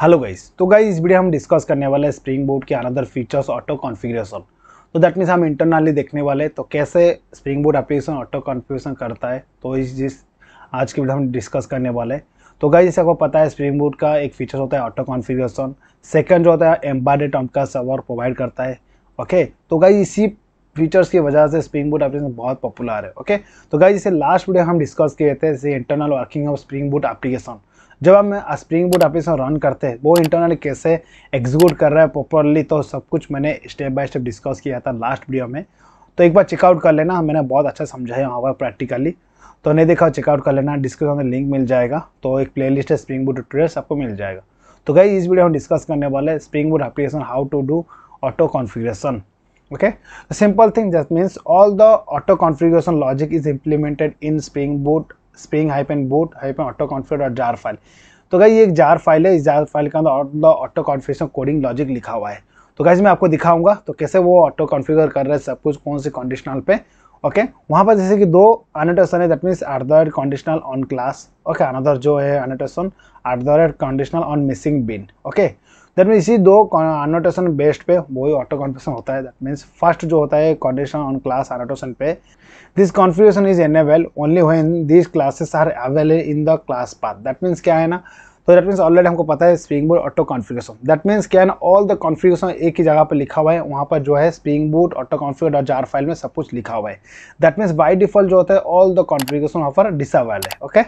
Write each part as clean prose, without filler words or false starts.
Hello guys, तो guys इस video हम डिस्कस करने वाले हैं स्प्रिंग बूट के अनदर फीचर्स ऑटो कॉन्फ़िगरेशन। तो दैट मीन्स हम इंटरनली देखने वाले हैं तो कैसे spring boot application auto configuration करता है। तो इस आज की वीडियो हम डिस्कस करने वाले हैं। तो गाइस जैसे आपको पता है स्प्रिंग बूट का एक फीचर होता है ऑटो कॉन्फ़िगरेशन, सेकेंड जो होता है एम्बेडेड टॉमकैट सर्वर प्रोवाइड करता है। ओके, तो गाइस इसी फीचर्स की वजह से स्प्रिंग बूट एप्लीकेशन बहुत पॉपुलर है। ओके, तो गाइस इसे लास्ट वीडियो हम डिस्कस किए थे जैसे internal working of spring boot application. जब हम स्प्रिंग बूट एप्लीकेशन रन करते हैं वो इंटरनली कैसे एग्जीक्यूट कर रहा है प्रॉपरली, तो सब कुछ मैंने स्टेप बाय स्टेप डिस्कस किया था लास्ट वीडियो में। तो एक बार चेकआउट कर लेना, मैंने बहुत अच्छा समझाया वहाँ पर प्रैक्टिकली। तो नहीं देखा चेकआउट कर लेना, डिस्क्रिप्शन में लिंक मिल जाएगा। तो एक प्लेलिस्ट है स्प्रिंग बूट ट्यूटोरियल्स, आपको मिल जाएगा। तो गाइस इस वीडियो हम डिस्कस करने वाले spring boot application how to do auto configuration. Okay, simple thing, that means all the auto configuration logic is implemented in spring boot spring-boot-auto-configure.jar file. तो guys ये एक जार फाइल है, इस jar file के अंदर auto configuration coding logic लिखा हुआ है। तो गाइस मैं आपको दिखाऊंगा तो कैसे वो ऑटो कॉन्फ़िगर कर रहा है सब कुछ, कौन से कंडीशनल पे। ओके, वहाँ पर जैसे कि दो एनोटेशन है, that means at the rate conditional on class. Okay, another जो है annotation at the rate conditional on missing bean. Okay, that means इसी दो एनोटेशन बेस्ड पे वही ऑटो कॉन्फ़िगरेशन होता है। दैट मीन्स फर्स्ट जो होता है कंडीशनल ऑन क्लास एनोटेशन पे, this configuration is enable only when this classes are available in the class path. That means क्या है ना, तो दैट मीन्स ऑलरेडी हमको पता है spring boot auto configuration, that means क्या है ना, ऑल द कॉन्फ़िगरेशन एक ही जगह पर लिखा हुआ है। वहाँ पर जो है spring boot auto configure jar file में सब कुछ लिखा हुआ है। दैट मीन्स बाय डिफॉल्ट जो होता है ऑल द कॉन्फ़िगरेशन वहाँ पर डिसेबल है। ओके,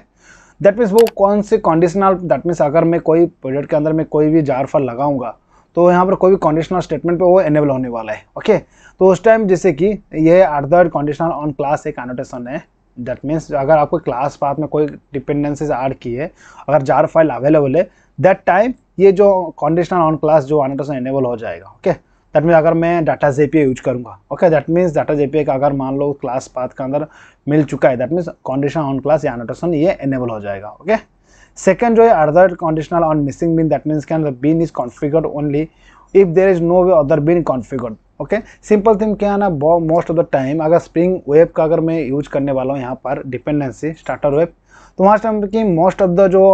दैट मीन्स वो कौन से कंडीशनल, दैट मीन्स अगर मैं कोई प्रोजेक्ट के अंदर मैं कोई भी जार फाइल लगाऊंगा तो यहाँ पर कोई भी कंडीशनल स्टेटमेंट पे वो एनेबल होने वाला है। ओके, तो उस टाइम जैसे कि ये at the rate conditional on class एक एनोटेशन है। दैट मीन्स अगर आपको क्लास पाथ में कोई डिपेंडेंसीज ऐड की है, अगर जार फाइल अवेलेबल है, दैट टाइम ये जो कंडीशनल ऑन क्लास जो एनोटेशन एनेबल हो जाएगा। ओके, दैट मीन्स अगर मैं डाटा जेपीए यूज करूँगा, okay, that means data JPA का अगर मान लो क्लास पाथ के अंदर मिल चुका है, that means conditional on class या एनोटेशन ये एनेबल हो जाएगा। ओके, सेकेंड जो है other conditional on missing bean, that means can the bean is configured only if there is no way other bean configured. Okay, simple thing क्या है ना, most of the time अगर spring web का अगर मैं use करने वाला हूँ यहाँ पर डिपेंडेंसी स्टार्टर वेब, तो वहाँ टाइम की मोस्ट ऑफ द जो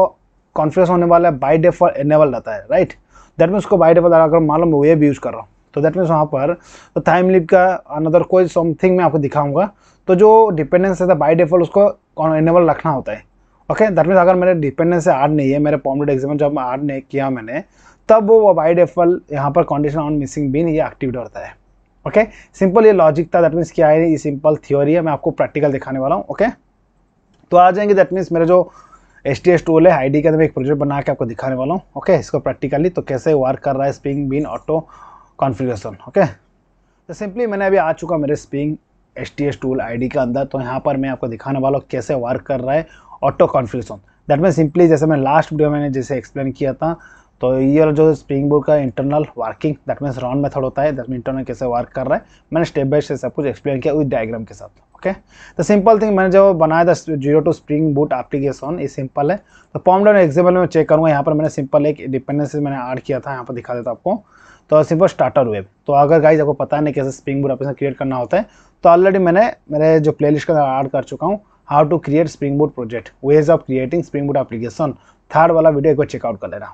कॉन्फ़िगरेशन होने वाला है बाय डिफ़ॉल्ट एनेबल रहता है, राइट। दैट मीन्स उसको बाय डिफ़ॉल्ट अगर मान लो मैं वेब यूज़ कर रहा हूँ तो दैट मीन्स वहाँ पर तो थाइमलीफ का अनदर कोई समथिंग मैं आपको दिखाऊंगा, तो जो डिपेंडेंस रहता है बाय डिफ़ॉल्ट उसको एनेबल रखना होता है। ओके, दैट मीन्स अगर मेरे डिपेंडेंस ऐड नहीं है, मेरे पॉम्प्लेट एग्जाम जब ऐड नहीं किया मैंने, तब वो बाय डिफ़ॉल्ट यहाँ पर कंडीशन ऑन मिसिंग बिन ये एक्टिवेट होता है। ओके, सिंपल ये लॉजिक था। दैट मीन्स क्या है, ये सिंपल थ्योरी है, मैं आपको प्रैक्टिकल दिखाने वाला हूँ। ओके, तो आ जाएंगे, दैट मीन्स मेरे जो STS टूल है आईडी के अंदर एक प्रोजेक्ट बना के आपको दिखाने वाला हूँ। ओके, इसको प्रैक्टिकली तो कैसे वर्क कर रहा है Spring bean auto configuration. Okay, तो सिंपली मैंने अभी आ चुका मेरे स्प्रिंग STS टूल आईडी के अंदर, तो यहाँ पर मैं आपको दिखाने वाला हूँ कैसे वर्क कर रहा है auto configuration. That means simply जैसे मैं लास्ट वीडियो मैंने जैसे एक्सप्लेन किया था, तो ये जो स्प्रिंग बूट का internal working, that means run method होता है, दैट मीन इंटरनल कैसे वर्क कर रहा है, मैंने स्टेप बाय स्टेप सब कुछ एक्सप्लेन किया उस डायग्राम के साथ। ओके, तो सिंपल थिंग मैंने जो बनाया था 0 टू स्प्रिंग बूट एप्लीकेशन, ये सिंपल है। तो पॉप डाउन एग्जाम्पल में चेक करूँगा, यहाँ पर मैंने सिंपल एक डिपेंडेंसी मैंने ऐड किया था, यहाँ पर दिखा देता आपको। तो सिंपल स्टार्टर वेब, तो अगर गाइस आपको पता नहीं कैसे स्प्रिंग बूट एप्लीकेशन क्रिएट करना होता है, तो ऑलरेडी मैंने मेरे जो प्लेलिस्ट के अंदर ऐड कर चुका हूँ how to create Spring Boot project, ways of creating Spring boot application, third वाला वीडियो एक बार चेकआउट कर लेना।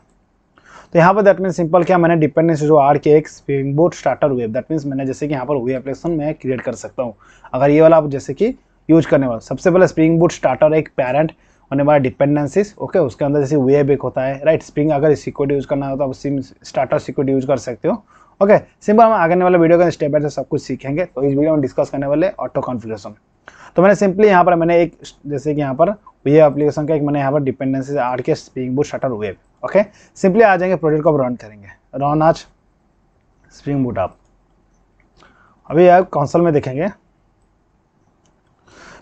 तो यहाँ पर दैट मीन सिंपल क्या, मैंने डिपेंडेंसी जो आर के एक Spring boot starter web, that means मैंने जैसे कि यहाँ पर वेब एप्लीकेशन मैं क्रिएट कर सकता हूँ अगर ये वाला आप जैसे कि यूज करने वाला। सबसे पहले स्प्रिंग बूट स्टार्टर एक पैरेंट होने वाला डिपेंडेंसीज। ओके, उसके अंदर जैसे वेब एक होता है, राइट। स्प्रिंग अगर सिक्योरिटी यूज करना हो तो आप स्टार्टर सिक्योरिटी यूज कर सकते हो। ओके, सिंपल हम आगे वाले वीडियो के स्टेप बाय स्टेप सब कुछ सीखेंगे। तो इस वीडियो में डिस्कस करने वाले ऑटो कॉन्फ़िगरेशन, तो मैंने सिंपली यहाँ पर मैंने एक जैसे कि यहाँ पर वेब एप्लीकेशन का एक मैंने यहाँ पर डिपेंडेंसी आर के Spring boot starter web. Okay, simply आ जाएंगे, प्रोजेक्ट को रन करेंगे, रन आज स्प्रिंग बूट आप अभी आप कंसोल में देखेंगे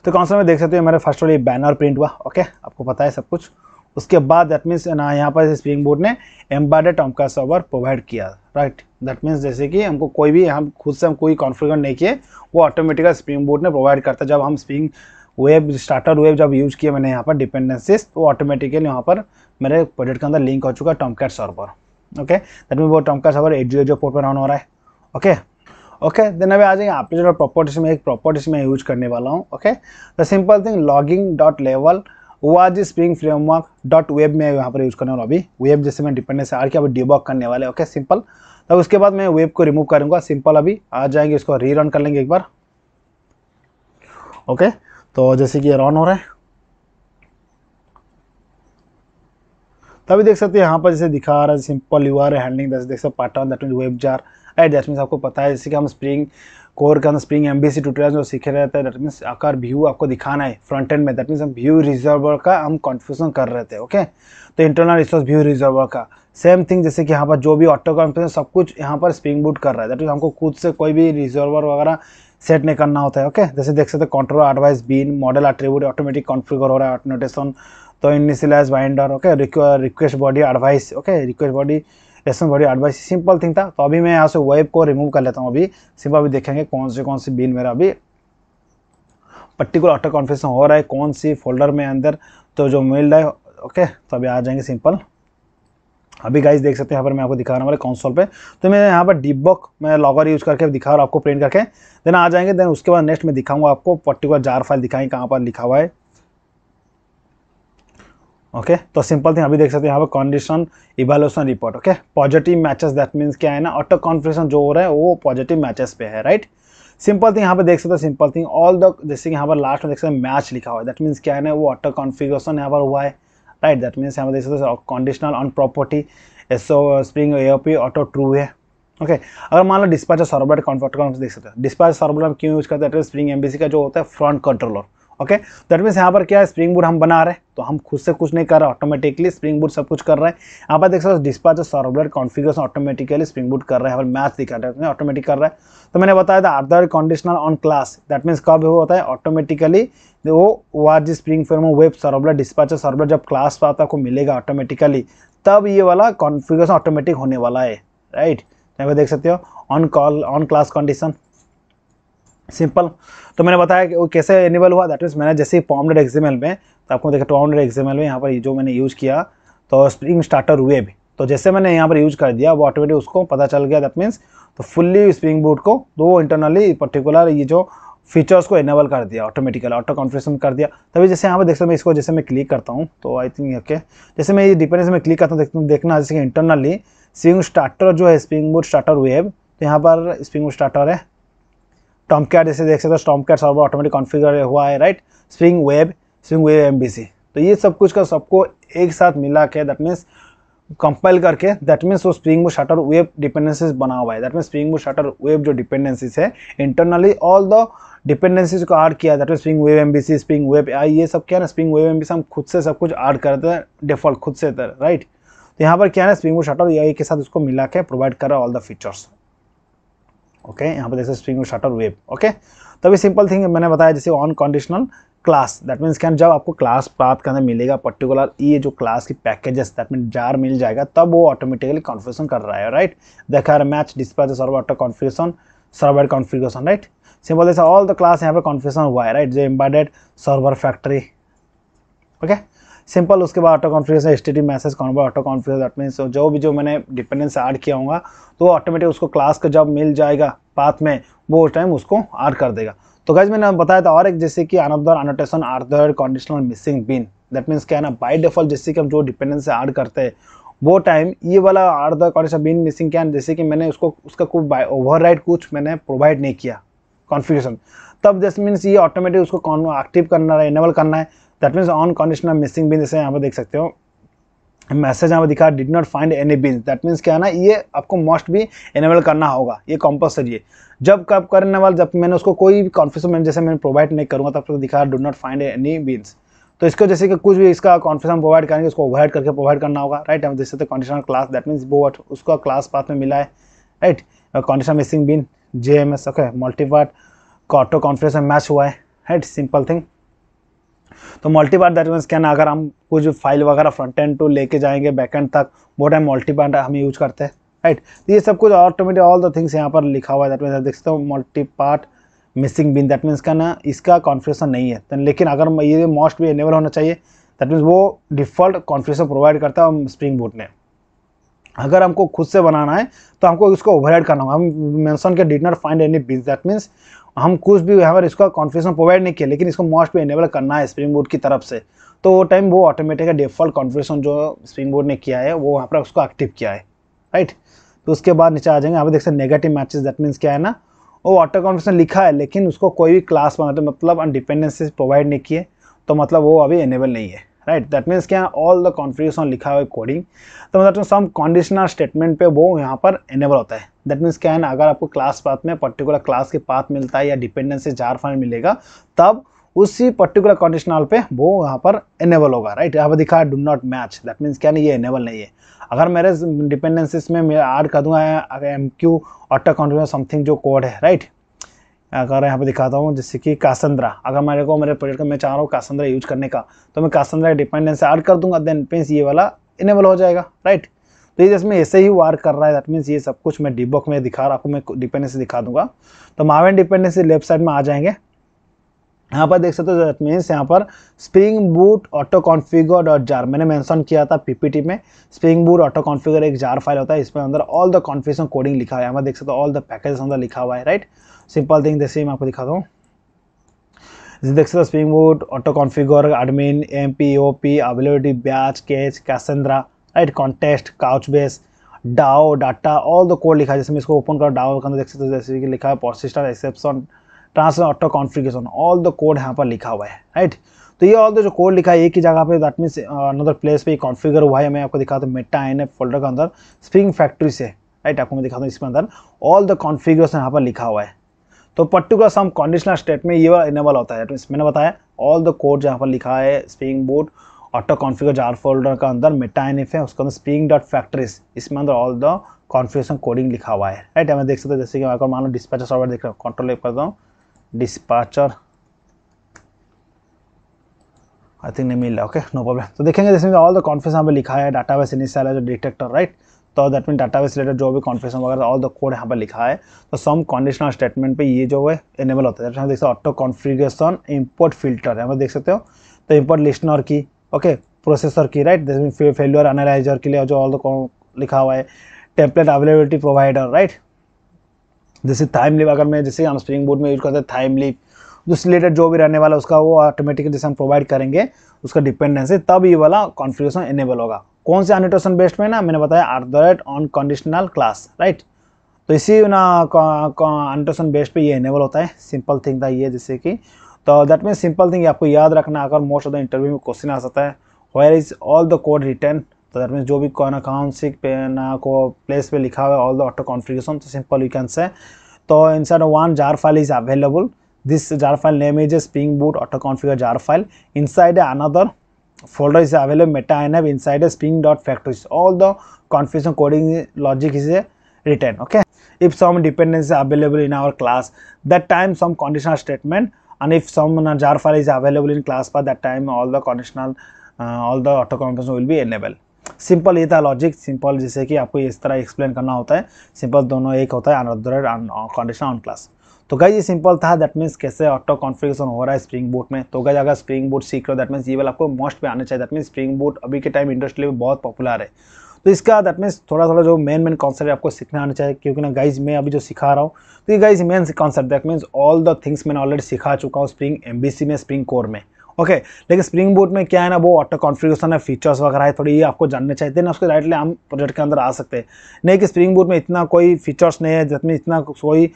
तो कंसोल में देख सकते हो मेरे फर्स्ट वाले बैनर प्रिंट हुआ। ओके, आपको पता है सब कुछ। उसके बाद दैट मीन्स ना यहाँ पर स्प्रिंग बूट ने एम्बेडेड टॉमकैट सर्वर प्रोवाइड किया, राइट। दैट मीन्स जैसे कि हमको कोई भी हम खुद से हम कोई कॉन्फ़िगर नहीं किए, वो ऑटोमेटिकली स्प्रिंग बूट ने प्रोवाइड करता है। जब हम स्प्रिंग वेब स्टार्टर वेब जब यूज़ किया मैंने यहाँ पर डिपेंडेंसीज, तो ऑटोमेटिकली यहाँ पर मेरे प्रोजेक्ट के अंदर लिंक हो चुका है Tomcat server. Okay, that mean वो टॉमकैट सर्वर 808 पोर्ट पर रन हो रहा है। ओके ओके, देन अभी आ जाएंगे एप्लीकेशन प्रॉपर्टीज में, एक प्रॉपर्टीज में यूज करने वाला हूँ। Okay, the simple thing logging dot level वो आज स्प्रिंग फ्रेमवर्क डॉट वेब में यहाँ पर यूज़ करने वाला। अभी वेब जैसे मैं डिपेंडेंसी आर के अभी डिबॉग करने वाले। Okay simple. तब उसके बाद मैं वेब को रिमूव करूँगा सिंपल। अभी आ जाएंगे इसको री रन कर लेंगे एक बार। ओके तो जैसे कि ये रन हो रहा है तभी देख सकते हैं यहाँ पर जैसे दिखा रहा है सिंपल यू आर हैंडलिंग देख सकते pattern that mean web jar at that mean आपको पता है जैसे कि हम स्प्रिंग कोर के अंदर स्प्रिंग एमबीसी ट्यूटोरियल जो सीखे रहते हैं दैट मीन्स आकार व्यू आपको दिखाना है फ्रंट एंड में। दैट मीन्स हम व्यू रिजर्वर का हम कन्फ्यूजन कर रहे थे। ओके तो इंटरनल रिसोर्स व्यू रिजर्वर का सेम थिंग जैसे कि यहाँ पर जो भी ऑटो कॉन्फ्रेंस सब कुछ यहाँ पर स्प्रिंग बूट कर रहा है दैट मीन्स हमको खुद से कोई भी रिजर्वर वगैरह सेट नहीं करना होता है। ओके जैसे देख सकते control advice bean model attribute automatic configure हो रहा है नोटेशन तो initialize binder. Okay request body advice. Okay request body lesson body advice simple thing था। तो अभी मैं यहाँ से वेब को रिमूव कर लेता हूँ। अभी सिंपल अभी देखेंगे कौन सी बीन मेरा अभी पर्टिकुलर ऑटो कॉन्फिगरेशन हो रहा है कौन सी फोल्डर में अंदर तो जो मिल रहा है। ओके तो अभी आ जाएंगे सिंपल। अभी गाइस देख सकते हैं यहाँ पर मैं आपको दिखा रहा हूँ हमारे कंसोल पे। तो मैं यहाँ पर डिबॉग मैं लॉगर यूज़ करके दिखा रहा हूँ आपको प्रिंट करके देन आ जाएंगे। देन उसके बाद नेक्स्ट मैं दिखाऊंगा आपको पर्टिकुलर जार फाइल दिखाएंगे कहाँ पर लिखा हुआ है। ओके तो सिंपल थिंग अभी देख सकते हैं यहाँ पर condition evaluation report. Okay positive matches that means क्या है ना ऑटो कॉन्फिगरेशन जो हो रहा है वो पॉजिटिव मैचेस पे है राइट। सिंपल थिंग यहाँ पर देख सकते हैं सिंपल थिंग ऑल द जैसे कि यहाँ पर लास्ट में देख सकते हैं मैच लिखा हुआ है दैट मीन्स क्या है ना वो ऑटो कॉन्फिगरेशन यहाँ पर हुआ है राइट। दैट मीन्स यहाँ पर देख सकते हैं conditional on property so Spring AOP auto true है। ओके अगर मान लो डिस्पैचर सर्वलेट कॉन्फिगरेशन देख सकते हैं डिस्पैचर सर्वलेट हम क्यों यूज करते हैं स्प्रिंग एमबीसी का जो होता है front controller. Okay that means यहाँ पर क्या है स्प्रिंग बूट हम बना रहे हैं तो हम खुद से कुछ नहीं कर रहे ऑटोमेटिकली स्प्रिंग बूट सब कुछ कर रहे हैं। यहाँ पर देख सकते हो dispatcher servlet configuration automatically Spring Boot कर रहा है पर मैच दिखा रहा है ऑटोमेटिक कर रहा है। तो मैंने बताया था other conditional on class that means कब वो होता है ऑटोमेटिकली वो आज Spring framework web servlet dispatcher servlet जब क्लास पर आता है आपको मिलेगा ऑटोमेटिकली तब ये वाला कॉन्फिगरेशन ऑटोमेटिक होने वाला है राइट। यहाँ पर देख सकते हो on call on class condition simple. तो मैंने बताया कि वो कैसे इनेबल हुआ दैट मीन्स मैंने जैसे ही पॉम्डेड एक्सएमएल में तो आपको देखा पॉम्डेड एक्सएमएल में यहाँ पर जो मैंने यूज़ किया तो स्प्रिंग स्टार्टर वेब तो जैसे मैंने यहाँ पर यूज़ कर दिया वो ऑटोमेटिक उसको पता चल गया दैट मीन्स तो फुल्ली स्प्रिंग बूट को दो इंटरनली पर्टिकुलर ये जो फीचर्स को इनेबल कर दिया ऑटोमेटिकली ऑटो कॉन्फिगरेशन कर दिया। तभी जैसे यहाँ पर देख सकते मैं इसको जैसे मैं क्लिक करता हूँ तो आई थिंक ओके जैसे मैं ये डिपेंडेंसी में क्लिक करता हूँ देखना जैसे कि इंटरनली स्प्रिंग स्टार्टर जो है स्प्रिंग बूट स्टार्टर वेब तो यहाँ पर स्प्रिंग बूट स्टार्टर है टॉमकैट जैसे देख सकते हो टॉमकैट सर्वर ऑटोमेटिक कॉन्फिगर हुआ है राइट। स्प्रिंग वेब एमबीसी तो ये सब कुछ का सबको एक साथ मिला के दैट मीन्स कंपाइल करके दैट मीन्स वो spring boot starter web dependencies बना हुआ है that means spring boot starter web जो डिपेंडेंसीज है इंटरनली ऑल द डिपेंडेंसीज को ऐड किया that means spring web MBC spring web आई ये सब क्या है ना स्प्रिंग वेब एमबीसी हम खुद से सब कुछ ऐड करते हैं डिफॉल्ट खुद से राइट। तो यहाँ पर क्या है स्प्रिंग बूट स्टार्टर एआई के साथ उसको मिला के प्रोवाइड कर रहा है ऑल द फीचर्स। ओके यहाँ पर जैसे Spring boot starter web. Okay तभी सिंपल थिंग मैंने बताया जैसे on conditional class that means क्या जब आपको क्लास प्राप्त करने मिलेगा पर्टिकुलर ये जो क्लास की पैकेजेस दैट मीन जार मिल जाएगा तब वो ऑटोमेटिकली कॉन्फिगरेशन कर रहा है राइट। देखा रहा match dispatcher server auto configuration server configuration right simple जैसे ऑल द क्लास यहाँ पर कॉन्फिगरेशन हुआ है राइट जो embedded server factory. Okay simple उसके बाद auto configuration HTTP message convert auto configuration that means जो भी जो मैंने डिपेंडेंसी ऐड किया होगा तो ऑटोमेटिक उसको क्लास का जब मिल जाएगा पाथ में वो उस टाइम उसको ऐड कर देगा। तो गाइस मैंने बताया था और एक जैसे कि another annotation another conditional missing bean that means क्या है ना बाय डिफॉल्ट जैसे कि हम जो डिपेंडेंसी ऐड करते हैं वो टाइम ये वाला अनदर कंडीशनल बीन मिसिंग क्या है जैसे कि मैंने उसको उसका कोई ओवरराइड कुछ मैंने प्रोवाइड नहीं किया कॉन्फिगरेशन तब दैट मीन्स ये ऑटोमेटिक उसको एक्टिव करना है इनेबल करना है that means on conditional missing bean जैसे यहाँ पर देख सकते हो मैसेज यहाँ पर दिखा did not find any bean that means क्या है ना ये आपको मस्ट भी इनेबल करना होगा ये कंपल्सरी है। जब कब करने वाला जब मैंने उसको कोई भी कॉन्फिगरेशन मैंने जैसे मैंने प्रोवाइड नहीं करूँगा तब तक तो दिखा did not find any beans तो इसको जैसे कि कुछ भी इसका कॉन्फिगरेशन प्रोवाइड करेंगे उसको ओवरराइड करके प्रोवाइड करना होगा राइट। हम देख सकते कंडीशनल क्लास दैट मीन्स वो उसका क्लास पाथ में मिला है right. Conditional missing bean JMS okay multipart का ऑटो कॉन्फिगरेशन मैच हुआ है राइट सिंपल थिंग। तो मल्टीपार्ट दैट मीन्स क्या ना अगर हम कुछ फाइल वगैरह फ्रंट एंड टू लेके जाएंगे बैक एंड तक वो टाइम मल्टीपार्ट हम यूज करते हैं राइट। तो ये सब कुछ ऑटोमेटिक ऑल द थिंग्स यहाँ पर लिखा हुआ है दैट मीन्स देख सकते हो multipart missing bean that means क्या ना इसका कॉन्फिगरेशन नहीं है तो लेकिन अगर ये मोस्ट भी इनेबल होना चाहिए दैट मीन्स वो डिफॉल्ट कॉन्फिगरेशन प्रोवाइड करता है स्प्रिंग बूट ने। अगर हमको खुद से बनाना है तो हमको इसको ओवरराइड करना होगा। हम मेंशन के did not find any beans that means हम कुछ भी यहाँ पर इसका कॉन्फिगरेशन प्रोवाइड नहीं किया लेकिन इसको मोस्ट भी इनेबल करना है स्प्रिंग बूट की तरफ से तो वो टाइम वो ऑटोमेटिक डिफ़ॉल्ट कॉन्फ़िगरेशन जो स्प्रिंग बूट ने किया है वो वहाँ पर उसको एक्टिव किया है, राइट। तो उसके बाद नीचे आ जाएंगे, यहाँ पर देख सकते नेगेटिव मैचेस, दैट मीन्स क्या है ना, वो ऑटो कॉन्फ़िगरेशन लिखा है लेकिन उसको कोई भी क्लास मतलब डिपेंडेंसी प्रोवाइड नहीं किए, तो मतलब वो अभी एनेबल नहीं है, राइट। दैट मीन्स क्या, ऑल द कॉन्फ़िगरेशन लिखा हुआ है कोडिंग, तो मतलब सम कंडीशनल स्टेटमेंट पे वो यहाँ पर एनेबल होता है। दैट मीन्स क्या है ना, अगर आपको क्लास पाथ में पर्टिकुलर क्लास के पाथ मिलता है या डिपेंडेंसी जार फाइल मिलेगा, तब उसी पर्टिकुलर कंडीशनल पे वो यहाँ पर एनेबल होगा, राइट। यहाँ पर दिखा है do not match, that means क्या नहीं, ये एनेबल नहीं है। अगर मेरे डिपेंडेंसीज में मैं ऐड कर दूँगा MQ ऑटो कॉन्फिगर समथिंग जो कोड है, राइट। अगर यहाँ पे दिखाता हूँ जैसे कि कासंद्रा, अगर मेरे को मेरे प्रोजेक्ट में चाह रहा हूँ कासंद्रा यूज करने का, तो मैं कासंद्रा डिपेंडेंस ऐड कर दूंगा, देन मीन्स ये वाला इनेबल हो जाएगा, राइट। तो ये इसमें ऐसे ही वार कर रहा है, दैट मीन्स ये सब कुछ मैं डिबग में दिखा रहा, आपको मैं डिपेंडेंसी दिखा दूंगा। तो मावेन डिपेंडेंसी लेफ्ट साइड में आ जाएंगे, यहाँ पर देख सकते हो, दैट मीन्स यहाँ पर spring boot auto configure dot jar मैंने मेंशन किया था पीपीटी में। स्प्रिंग बूट ऑटो कॉन्फिगर एक जार फाइल होता है, इसमें अंदर ऑल द कॉन्फिगरेशन कोडिंग लिखा हुआ है, यहाँ पर देख सकते हो ऑल द पैकेजेस अंदर लिखा हुआ है, राइट। सिंपल थिंग जैसे मैं आपको दिखाता हूँ, जैसे देख सकते हो Spring boot auto configure admin MP OP availability batch cache Cassandra, right, contest Couchbase DAO data all the code लिखा है। जैसे मैं इसको ओपन कर डाओ के अंदर देख सकते हो, जैसे कि लिखा है persistent exception transfer auto configuration, all the code यहाँ पर लिखा हुआ है, राइट। तो ये ऑल द जो कोड लिखा है एक ही जगह पे, दैट मीन्स अनदर प्लेस पे कॉन्फिगर हुआ है। मैं आपको दिखाता हूँ मेटा एन एफ फोल्डर के अंदर स्प्रिंग फैक्ट्री से, राइट, आपको मैं दिखाता हूँ इसके अंदर ऑल द कॉन्फिगरेशन यहाँ पर लिखा हुआ है। तो पर्टिकुलर सम कंडीशनल स्टेट में ये वाला इनेबल होता है, मैंने बताया ऑल द कोड यहाँ पर लिखा है spring boot auto configure jar folder का अंदर मेटा एन एफ है, उसके अंदर स्प्रिंग डॉट फैक्ट्रीज, इसमें अंदर ऑल द कॉन्फिगरेशन कोडिंग लिखा हुआ है, राइट। हमें देख सकते हैं जैसे कि अगर मान लो डिस्पैचर सर्वलेट देख रहा हूँ, कंट्रोल एफ करता हूँ डिस्पैचर, आई थिंक नहीं मिल रहा, ओके नो प्रॉब्लम। तो देखेंगे जैसे ऑल द कॉन्फिगरेशन यहाँ पर लिखा है, डाटाबेस इनिशियल है जो डिटेक्टर, राइट। तो दैट मीन डाटाबेस रिलेटेड जो भी कॉन्फिगरेशन वगैरह ऑल द कोड यहाँ पर लिखा है। तो सम कंडीशनल स्टेटमेंट पे ये जो है एनेबल होता है। देख सकते हो ऑटो कॉन्फिगरेशन इंपोर्ट फिल्टर यहाँ पर देख सकते हो, तो इंपोर्ट लिस्टनर की, ओके, प्रोसेसर की, राइट, फेल्यूर एनालाइजर के लिए जो ऑल द लिखा हुआ है, टेम्पलेट अवेलेबिलिटी प्रोवाइडर, राइट। जैसे थाइमलीफ, अगर मैं जैसे हम स्प्रिंग बूट में यूज करते हैं थाइमलीफ, उस रिलेटेड जो भी रहने वाला उसका वो ऑटोमेटिकली जैसे हम प्रोवाइड करेंगे उसका डिपेंडेंसी, तब ये वाला कॉन्फिगरेशन एनेबल होगा। कौन से एनोटेशन बेस्ड में ना, मैंने बताया at the rate on conditional class, right. तो इसी ना एनोटेशन बेस्ड पे ये एनेबल होता है। सिंपल थिंग था ये जैसे कि, तो दैट मीन सिंपल थिंग आपको याद रखना, अगर मोस्ट ऑफ द इंटरव्यू में क्वेश्चन आ सकता है where is all the code written, तो दैट मीन्स जो भी कौन सी ना को प्लेस पे लिखा हुआ है ऑल द ऑटो कॉन्फिगरेशन, तो सिंपल यू कैन से तो inside one jar file is available, this jar file name is Spring boot auto configure jar file, inside another folder is available meta env inside a spring dot factories, all the configuration coding logic is written, okay. If some dependencies are available in our class, that time some conditional statement, and if some jar file is available in class path, that time all the conditional all the auto configuration will be enabled. Simple ये था logic. Simple जैसे कि आपको इस तरह explain करना होता है, सिंपल दोनों एक होता है अनदर कंडीशनल ऑन क्लास। तो गाइस ये सिंपल था, दैट मीन्स कैसे ऑटो कॉन्फिगरेशन हो रहा है स्प्रिंग बूट में। तो गाइस अगर स्प्रिंग बूट सीख रहे हो दैट मीन्स ये वाला आपको मोस्ट पे आना चाहिए, दैट मीन्स स्प्रिंग बूट अभी के टाइम इंडस्ट्री में बहुत पॉपुलर है। तो इसका दैट मीन्स थोड़ा थोड़ा जो मेन कॉन्सेप्ट आपको सीखना आना चाहिए, क्योंकि ना गाइस मैं अभी जो सिखा रहा हूँ तो ये guys main concept, that means all the things मैंने ऑलरेडी सिखा चुका हूँ स्प्रिंग एमबीसी में, स्प्रिंग कोर में, ओके। लेकिन स्प्रिंग बूट में क्या है ना, वो ऑटो कॉन्फिगरेशन है, फीचर्स वगैरह है, थोड़ी ये आपको जानने चाहिए, देन उसके राइटली हम प्रोजेक्ट के अंदर आ सकते हैं। नहीं कि स्प्रिंग बूट में इतना कोई फीचर्स नहीं है, दैट मीन्स इतना कोई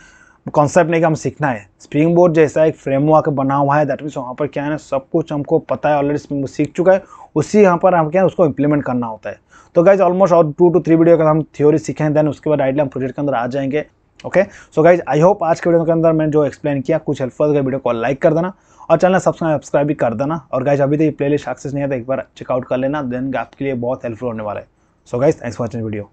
कॉन्सेप्ट नहीं कि हम सीखना है। स्प्रिंग बूट जैसा एक फ्रेमवर्क बना हुआ है, दैट मीन्स वहाँ पर क्या है ना सब कुछ हमको पता है, ऑलरेडी स्प्रिंग बूट सीख चुका है, उसी यहाँ पर हम क्या है उसको इंप्लीमेंट करना होता है। तो गाइज ऑलमोस्ट और 2 to 3 वीडियो का हम थ्योरी सीखें, देन उसके बाद डायरेक्टली हम प्रोजेक्ट के अंदर आ जाएंगे, okay. So guys I hope आज के वीडियो के अंदर मैंने जो एक्सप्लेन किया कुछ हेल्पफुल गया, वीडियो को लाइक कर देना और चैनल सब्सक्राइब भी कर देना। और गाइज अभी तो ये प्लेलिस्ट एक्सेस नहीं है तो एक बार चेकआउट कर लेना, देन आपके लिए बहुत हेल्पफुल होने वाला है। So guys thanks for watching video.